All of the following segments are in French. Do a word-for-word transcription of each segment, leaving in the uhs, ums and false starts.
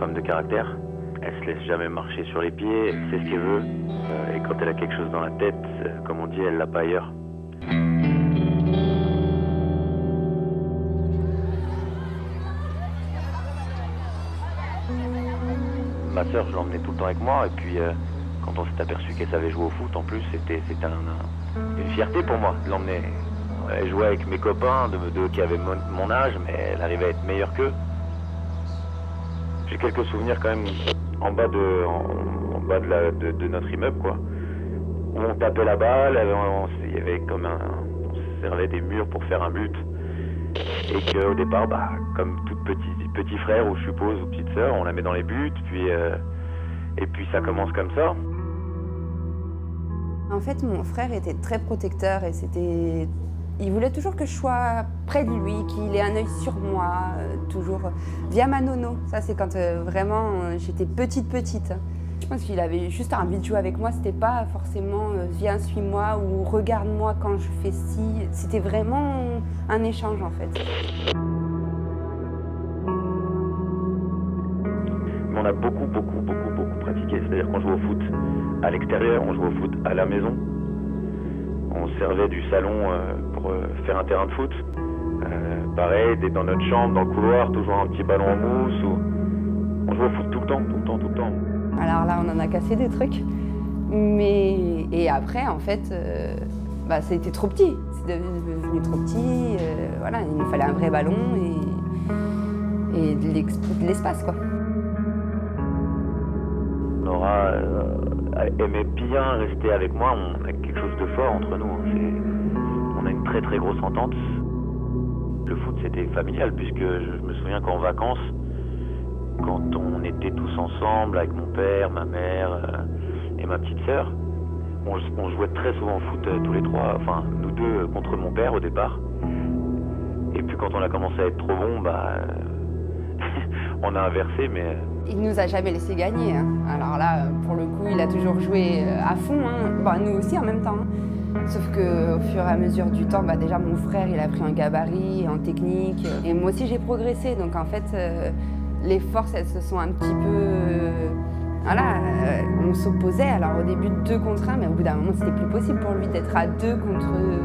femme de caractère. Elle se laisse jamais marcher sur les pieds, elle sait ce qu'elle veut. Euh, et quand elle a quelque chose dans la tête, euh, comme on dit, elle l'a pas ailleurs. Ma sœur, je l'emmenais tout le temps avec moi. Et puis, euh, quand on s'est aperçu qu'elle savait jouer au foot, en plus, c'était un, un, une fierté pour moi de l'emmener. Elle jouait avec mes copains de, de, qui avaient mon, mon âge, mais elle arrivait à être meilleure qu'eux. J'ai quelques souvenirs quand même en bas de, en, en bas de, la, de, de notre immeuble, quoi. Où on tapait la balle, on, on, il y avait comme un, on se servait des murs pour faire un but. Et qu'au départ, bah, comme tout petit, petit frère, ou je suppose, ou petite sœur, on la met dans les buts, puis, euh, et puis ça commence comme ça. En fait, mon frère était très protecteur et c'était... Il voulait toujours que je sois près de lui, qu'il ait un œil sur moi, euh, toujours via ma nono. Ça, c'est quand euh, vraiment euh, j'étais petite, petite. Je pense qu'il avait juste envie de jouer avec moi. C'était pas forcément euh, viens, suis-moi ou regarde-moi quand je fais ci. C'était vraiment un échange, en fait. On a beaucoup, beaucoup, beaucoup, beaucoup pratiqué. C'est-à-dire qu'on joue au foot à l'extérieur, on joue au foot à la maison. On servait du salon euh, pour euh, faire un terrain de foot. Euh, pareil, dans notre chambre, dans le couloir, toujours un petit ballon en mousse. Ou... On jouait au foot tout le temps, tout le temps, tout le temps. Alors là, on en a cassé des trucs. Mais... Et après, en fait, euh, bah, c'était trop petit. C'est devenu trop petit. Euh, voilà, il nous fallait un vrai ballon et, et de l'espace, quoi. Nora euh, aimait bien rester avec moi. On a quelque chose de fort entre nous. On a une très très grosse entente. Le foot, c'était familial, puisque je me souviens qu'en vacances, quand on était tous ensemble avec mon père, ma mère euh, et ma petite sœur, on, on jouait très souvent au foot euh, tous les trois, enfin nous deux euh, contre mon père au départ. Et puis quand on a commencé à être trop bon, bah, euh, on a inversé, mais... Il nous a jamais laissé gagner. Hein. Alors là, pour le coup, il a toujours joué à fond. Hein. Bah, nous aussi en même temps. Hein. Sauf qu'au fur et à mesure du temps, bah, déjà mon frère, il a pris en gabarit, en technique. Et moi aussi, j'ai progressé. Donc en fait, euh, les forces, elles se sont un petit peu... Euh, voilà, euh, on s'opposait. Alors au début, deux contre un, mais au bout d'un moment, c'était plus possible pour lui d'être à deux contre... Euh,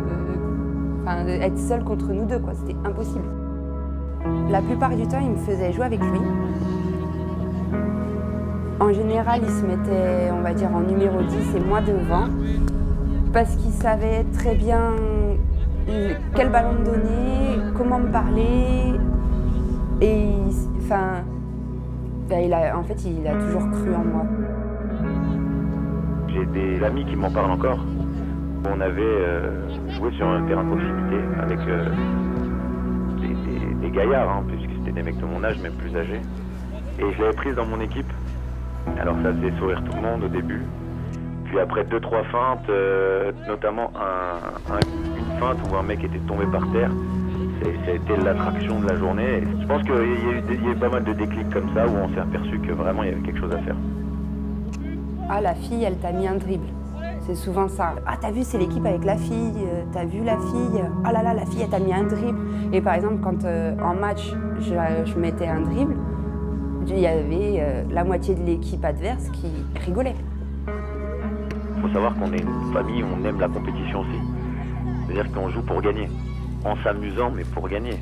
enfin, être seul contre nous deux, quoi. C'était impossible. La plupart du temps, il me faisait jouer avec lui. En général, il se mettait, on va dire, en numéro dix et moi devant, parce qu'il savait très bien quel ballon me donner, comment me parler. Et il, enfin, ben il a, en fait, il a toujours cru en moi. J'ai des amis qui m'en parlent encore. On avait euh, joué sur un terrain de proximité avec euh, des, des, des gaillards, hein, puisque c'était des mecs de mon âge, même plus âgés. Et je l'avais prise dans mon équipe. Alors ça faisait sourire tout le monde au début. Puis après deux, trois feintes, euh, notamment un, un, une feinte où un mec était tombé par terre. Ça a été l'attraction de la journée. Et je pense qu'il y a eu, il y a eu pas mal de déclics comme ça où on s'est aperçu que vraiment il y avait quelque chose à faire. Ah, la fille, elle t'a mis un dribble. C'est souvent ça. Ah, t'as vu, c'est l'équipe avec la fille. T'as vu la fille. Ah là là, la fille, elle t'a mis un dribble. Et par exemple, quand euh, en match, je, je mettais un dribble, il y avait euh, la moitié de l'équipe adverse qui rigolait. Il faut savoir qu'on est une famille, on aime la compétition aussi. C'est-à-dire qu'on joue pour gagner, en s'amusant, mais pour gagner.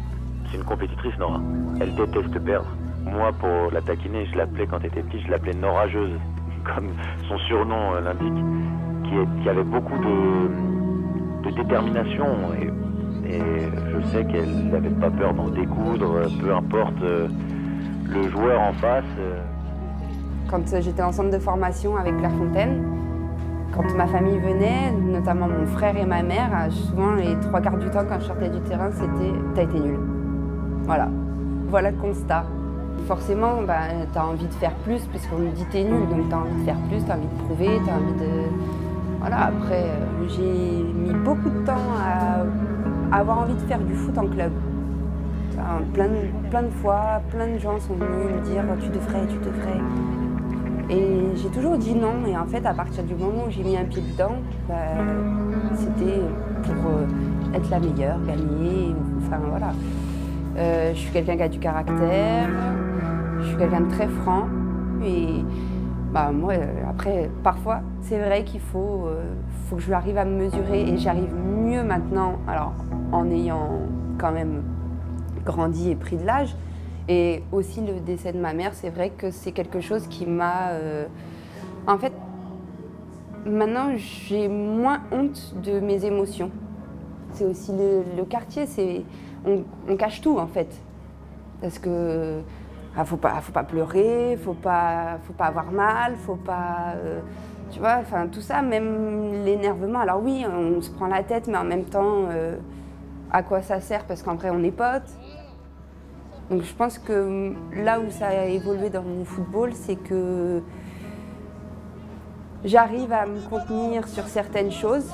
C'est une compétitrice, Nora. Elle déteste perdre. Moi, pour la taquiner, je l'appelais quand elle était petite, je l'appelais Norageuse, comme son surnom l'indique, qui, est, qui avait beaucoup de, de détermination. Et, et je sais qu'elle n'avait pas peur d'en découdre, peu importe... Euh, le joueur en face. Quand j'étais en centre de formation avec la Fontaine, quand ma famille venait, notamment mon frère et ma mère, souvent les trois quarts du temps quand je sortais du terrain, c'était « t'as été nul ». Voilà, voilà le constat. Forcément, bah, t'as envie de faire plus puisqu'on nous dit « t'es nul », donc t'as envie de faire plus, t'as envie de prouver, t'as envie de... Voilà, après, j'ai mis beaucoup de temps à avoir envie de faire du foot en club. Enfin, plein, de, plein de fois, plein de gens sont venus me dire « tu devrais, tu devrais ». Et j'ai toujours dit non. Et en fait, à partir du moment où j'ai mis un pied dedans, bah, c'était pour euh, être la meilleure, gagner, enfin voilà. Euh, je suis quelqu'un qui a du caractère, Je suis quelqu'un de très franc. Et bah, moi, après, parfois, c'est vrai qu'il faut, euh, faut que je arrive à me mesurer. Et j'arrive mieux maintenant, alors en ayant quand même grandi et pris de l'âge. Et aussi le décès de ma mère, c'est vrai que c'est quelque chose qui m'a... Euh, en fait, maintenant, j'ai moins honte de mes émotions. C'est aussi le, le quartier, c'est on, on cache tout en fait. Parce que ah, faut pas, faut pas pleurer, faut pas, faut pas avoir mal, faut pas, euh, tu vois, enfin tout ça, même l'énervement. Alors oui, on se prend la tête, mais en même temps, euh, à quoi ça sert? Parce qu'en vrai, on est potes. Donc je pense que là où ça a évolué dans mon football, c'est que j'arrive à me contenir sur certaines choses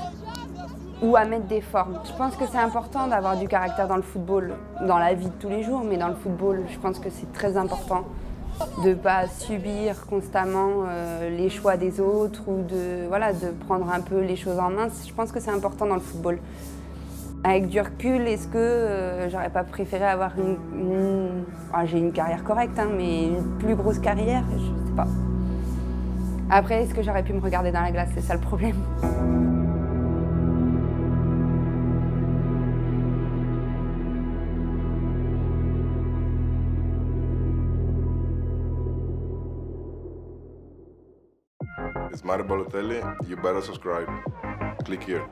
ou à mettre des formes. Je pense que c'est important d'avoir du caractère dans le football, dans la vie de tous les jours, mais dans le football, je pense que c'est très important de ne pas subir constamment euh, les choix des autres ou de, voilà, de prendre un peu les choses en main. Je pense que c'est important dans le football. Avec du recul, est-ce que euh, j'aurais pas préféré avoir une... une... Ah, j'ai une carrière correcte, hein, mais une plus grosse carrière, je sais pas. Après, est-ce que j'aurais pu me regarder dans la glace? C'est ça le problème. It's Mario Balotelli. You better subscribe. Click here.